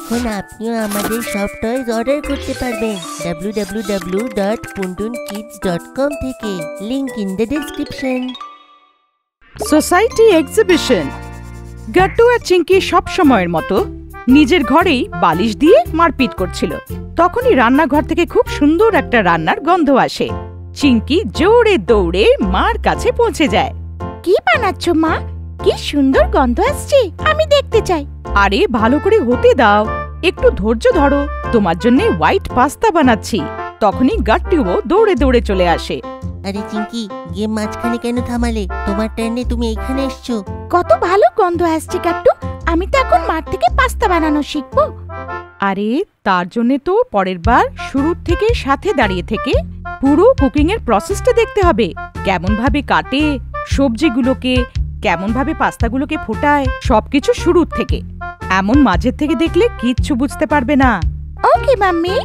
এখন আপনিও আমাদের সব টয়েস অর্ডার করতে পারবেন www.puntunkids.com থেকে। Link in the description. Society exhibition. Gattu আর চিঙ্কি সব সময়ের মতো নিজের ঘরেই বালিশ দিয়ে মারপিট করছিল। তখনই রান্নাঘর থেকে খুব সুন্দর একটা রান্নার গন্ধ আসে। চিঙ্কি জোরে দৌড়ে মার কাছে পৌঁছে যায়। কি বানাচ্ছ মা? কি সুন্দর গন্ধ আসছে, আমি দেখতে চাই। আরে ভালো করে হতে দাও, একটু ধৈর্য ধরো, তোমার জন্য হোয়াইট পাস্তা বানাচ্ছি। তখনই গাট্টুও দৌড়ে দৌড়ে চলে আসে। আরে চিঙ্কি, গেম মাঝখানে কেন থামালে? তোমার টার্নে, তুমি এখানে এসছো। কত ভালো গন্ধ আসছে গাট্টু, আমি তো এখন মার থেকে পাস্তা বানানো শিখবো। আরে তার জন্য তো পরের বার শুরুর থেকে সাথে দাঁড়িয়ে থেকে পুরো কুকিং এর প্রসেসটা দেখতে হবে। কেমন ভাবে কাটে সবজিগুলোকে, কেমন ভাবে পাস্তাগুলোকে ফোটায়, সবকিছু শুরুর থেকে। এমন মাঝের থেকে দেখলে কিচ্ছু বুঝতে পারবে না। Okay mummy.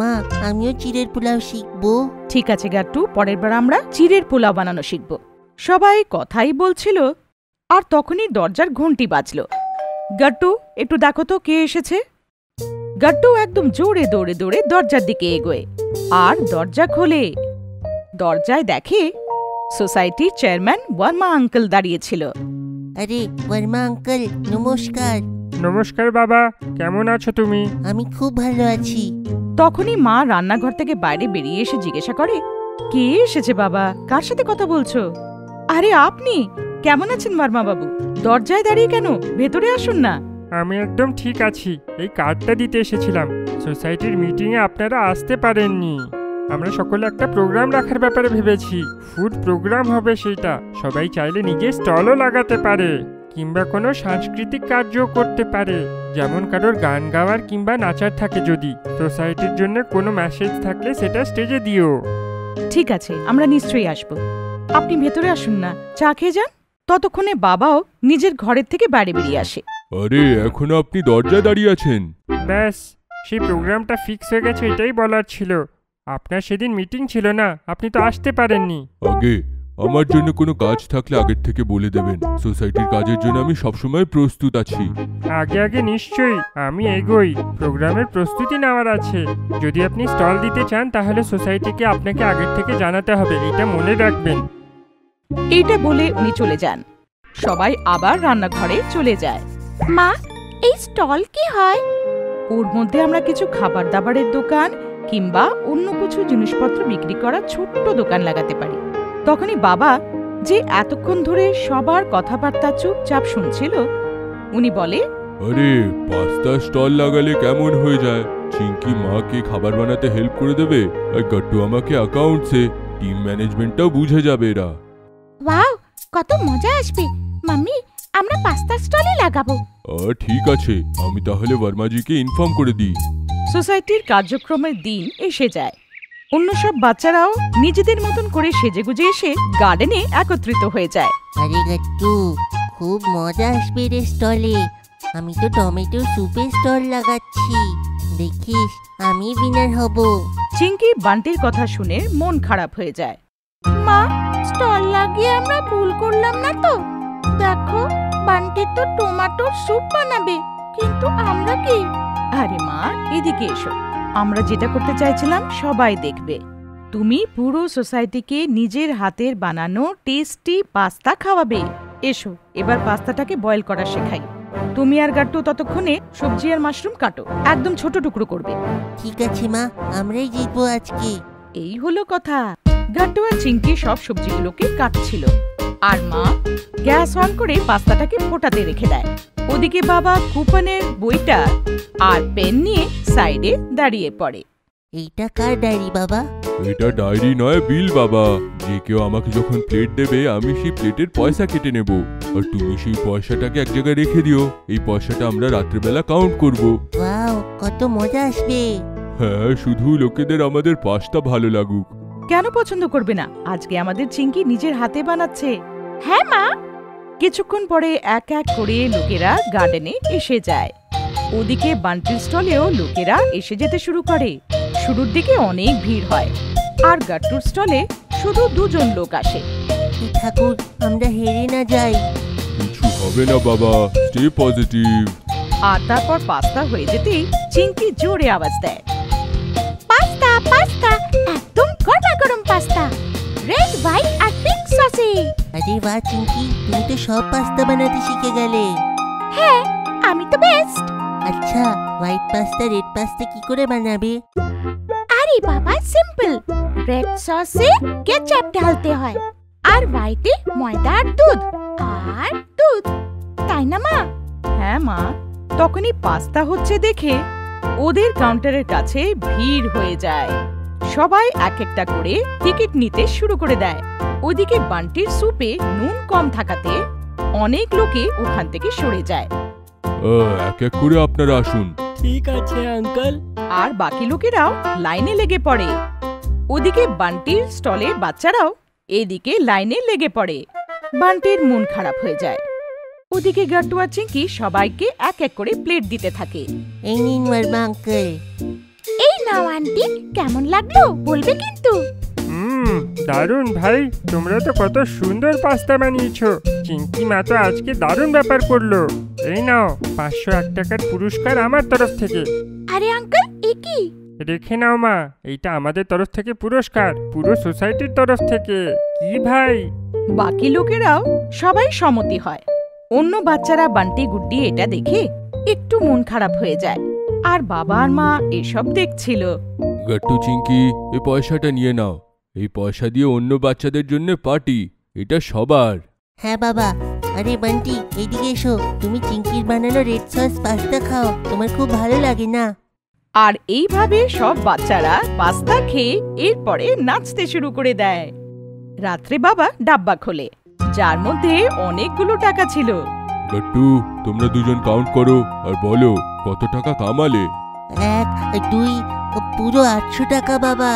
মা, আমিও চিড়ের পোলাও শিখবো। ঠিক আছে গাট্টু, পরের বার আমরা চিড়ের পোলাও বানানো শিখবো। সবাই কথাই বলছিল আর তখনই দরজার ঘন্টি বাজলো। গাট্টু একটু দেখো তো কে এসেছে। গাট্টু একদম জোরে দৌড়ে দৌড়ে দরজার দিকে এগোয় আর দরজা খোলে। দরজায় দেখে সোসাইটির চেয়ারম্যান বর্মা আঙ্কেল দাঁড়িয়েছিল। আরে বর্মা আঙ্কেল, নমস্কার। নমস্কার বাবা, কেমন আছো তুমি? আমি খুব ভালো আছি। তখনই মা রান্নাঘর থেকে বাইরে বেরিয়ে এসে জিজ্ঞাসা করে, কে এসেছে বাবা? কার সাথে কথা বলছো? আরে আপনি কেমন আছেন বর্মা বাবু? দরজায় দাঁড়িয়ে কেন, ভেতরে আসুন না। আমি একদম ঠিক আছি, এই কার্ডটা দিতে এসেছিলাম। সোসাইটির মিটিং এ আপনারা আসতে পারেননি। আমরা সকলে একটা প্রোগ্রাম রাখার ব্যাপারে ভেবেছি, ফুড প্রোগ্রাম হবে সেটা। সবাই চাইলে নিজের স্টলও লাগাতে পারে কিংবা কোনো সাংস্কৃতিক কার্যও করতে পারে। যেমন কারোর গান গাওয়ার কিংবা নাচার থাকে, যদি সোসাইটির জন্য কোনো মেসেজ থাকলে সেটা স্টেজে দিও। ঠিক আছে, আমরা নিশ্চয়ই আসবো, আপনি ভেতরে আসুন না, চা খেয়ে যান। ততক্ষণে বাবাও নিজের ঘরের থেকে বাইরে বেরিয়ে আসে। আরে এখনো আপনি দরজায় দাঁড়িয়ে আছেন? ব্যাস, সেই প্রোগ্রামটা ফিক্স হয়ে গেছে, এটাই বলার ছিল। আপনার সেদিন মিটিং ছিল না, আপনি তো আসতে পারেননি। আগে আমার জন্য কোনো কাজ থাকলে আগের থেকে বলে দেবেন, সোসাইটির কাজের জন্য আমি সবসময় প্রস্তুত আছি। আগে আগে নিশ্চয়ই, আমি এগোই, প্রোগ্রামের প্রস্তুতি নেওয়ার আছে। যদি আপনি স্টল দিতে চান তাহলে সোসাইটিকে আপনাকে আগের থেকে জানাতে হবে, এটা মনে রাখবেন। এইটা বলে উনি চলে যান। সবাই আবার রান্নাঘরে চলে যায়। মা, এই স্টল কি হয়? ওর মধ্যে আমরা কিছু খাবার দাবারের দোকান কিংবা অন্য কিছু জিনিসপত্র বিক্রি করা ছোট্ট দোকান লাগাতে পারি। তখনই বাবা, যে এতক্ষণ ধরে সবার কথাবার্তা চুপচাপ শুনছিল, উনি বলে, আরে পাস্তা স্টল লাগালে কেমন হয়ে যায়? চিঙ্কি মাকে খাবার বানাতে হেল্প করে দেবে, আর গাট্টু আমাকে অ্যাকাউন্টসে, টিম ম্যানেজমেন্টটাও বুঝে যাবে এরা। ওয়াও, কত মজা আসবে। মাম্মি, আমরা পাস্তা স্টলে লাগাবো। ঠিক আছে, আমি তাহলে বর্মাজিকে ইনফর্ম করে দিই। সোসাইটির কার্যক্রমের দিন এসে যায়। অন্য সব বাচ্চারাও নিজেদের মতন করে সেজেগুজে এসে গার্ডেনে একত্রিত হয়ে যায়। আরে গাট্টু, খুব মজা আসবে রে স্টলে। আমি তো টমেটো সুপের স্টল লাগাচ্ছি, দেখিস আমি উইনার হব। চিঙ্কি বান্টির কথা শুনে মন খারাপ হয়ে যায়। মা, স্টল লাগিয়ে আমরা ভুল করলাম না তো? দেখো বান্টি তো টমেটো সুপ বানাবে, কিন্তু আমরা কি? আরে মা, এদিকে এসো, আমরা যেটা করতে চাইছিলাম সবাই দেখবে। তুমি পুরো সোসাইটিকে নিজের হাতের বানানো টেস্টি পাস্তা খাওয়াবে। এসো এবার পাস্তাটাকে বয়েল করা শেখাই। তুমি আর গাট্টু ততক্ষণে সবজি আর মাশরুম কাটো, একদম ছোট টুকরো করবে। ঠিক আছে মা, আমরাই জিতবো আজকে। এই হলো কথা। গাট্টু আর চিঙ্কি সব সবজিগুলোকে কাটছিল আর মা গ্যাস অন করে পাস্তাটাকে ফোটাতে রেখে দেয়। ওদিকে বাবা কুপনের বইটা আর পেন নিয়ে সাইডে দাঁড়িয়ে পড়ে। এইটা কার ডায়েরি বাবা? এটা ডায়েরি নয়, বিল বাবা। যে কেউ আমাকে যখন প্লেট দেবে আমি সেই প্লেটের পয়সা কেটে নেব, আর তুমি সেই পয়সাটাকে এক জায়গায় রেখে দিও। এই পয়সাটা আমরা রাত্রিবেলা কাউন্ট করব। ওয়াও, কত মজা আসবে। হ্যাঁ, শুধু লোকেদের আমাদের পাস্তা ভালো লাগুক। কেন পছন্দ করবে না? আজকে আমাদের চিঙ্কি নিজের হাতে বানাচ্ছে। হ্যাঁ মা। কিছুক্ষণ পরে এক এক করে লোকেরা গার্ডেনে এসে যায়। ওদিকে বান্টির স্টলেও লোকেরা এসে যেতে শুরু করে। শুরুর দিকে অনেক ভিড় হয়, আর গাট্টুর স্টলে শুধু দুজন লোক আসে। ঠাকুর, আমরা হেরে না যাই। কিছু হবে না বাবা, স্টে পজিটিভ। আর তারপর পাস্তা হয়ে যেতেই চিংকি জোরে আওয়াজ দেয়, পাস্তা পাস্তা, একদম গরম গরম পাস্তা, রেড হোয়াইট আর পিঙ্ক সসে। আরে বাহ চিংকি, তুমি তো সব পাস্তা বানাতে শিখে গেলে। হ্যাঁ, আমি তো বেস্ট। আচ্ছা, হোয়াইট পাস্তা রেড পাস্তা কি করে বানাবে? আরে বাবা সিম্পল, রেড সসে কেচাপ ঢালতে হয় আর হোয়াইটে ময়দা আর দুধ আর দুধ, তাই না মা? হ্যাঁ মা। তখনই পাস্তা হচ্ছে দেখে ওদের কাউন্টারের কাছে ভিড় হয়ে যায়, সবাই এক একটা করে টিকিট নিতে শুরু করে দেয়। ওদিকে বান্টির স্যুপে নুন কম থাকাতে অনেক লোকে ওখান থেকে সরে যায়। এক এক করে আপনারা আসুন। ঠিক আছে আঙ্কেল। আর বাকি লোকেরাও লাইনে লেগে পড়ে। ওদিকে বান্টির স্টলে বাচ্চারাও এদিকে লাইনে লেগে পড়ে। বান্টির মন খারাপ হয়ে যায়। ওদিকে গাটুয়া চিংকি সবাইকে এক এক করে প্লেট দিতে থাকে। এই নিন মারমা আঙ্কেল। এই নাও আন্টি, কেমন লাগলো বলবে কিন্তু। দারুণ ভাই, তোমরা তো কত সুন্দর পাস্তা বানিয়েছো। চিংকি মা তো আজকে দারুণ ব্যাপার করলো। এই নাও 501 টাকার পুরস্কার আমার তরফ থেকে। আরে আঙ্কেল, এ কি? রেখে নাও মা, এইটা আমাদের তরফ থেকে পুরস্কার, পুরো সোসাইটির তরফ থেকে। কি ভাই? বাকি লোকেরাও সবাই সম্মতি হয়। অন্য বাচ্চারা বান্টি গুড্ডি এটা দেখে একটু মন খারাপ হয়ে যায়, আর বাবা আর মা এসব দেখছিল। গট্টু চিংকি, এই পয়সাটা নিয়ে নাও, এই পয়সা দিয়ে অন্য বাচ্চাদের জন্য পার্টি, এটা সবার। হ্যাঁ বাবা। আরে বান্টি এদিকে এসো, তুমি চিংকির বানানো রেড সস পাস্তা খাও, তোমার খুব ভালো লাগে না? আর এইভাবে সব বাচ্চারা পাস্তা খেয়ে এরপরে নাচতে শুরু করে দেয়। রাত্রে বাবা ডাব্বা খোলে, যার মধ্যে অনেকগুলো টাকা ছিল। গট্টু, তোমরা দুজন কাউন্ট করো আর বলো কত টাকা কামালে। 1, 2, পুরো 800 টাকা বাবা।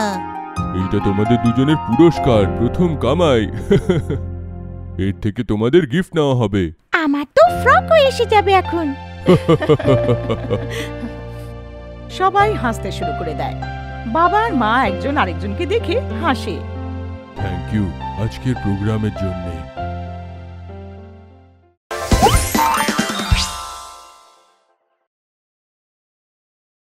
এইটা তোমাদের দুজনের পুরস্কার, প্রথম কামাই। এর থেকে তোমাদের গিফট নেওয়া হবে। আমার তো ফ্রকও এসে যাবে এখন। সবাই হাসতে শুরু করে দেয়। বাবা আর মা একজন আরেকজনকে দেখে হাসে। থ্যাংক ইউ আজকের প্রোগ্রামের জন্য।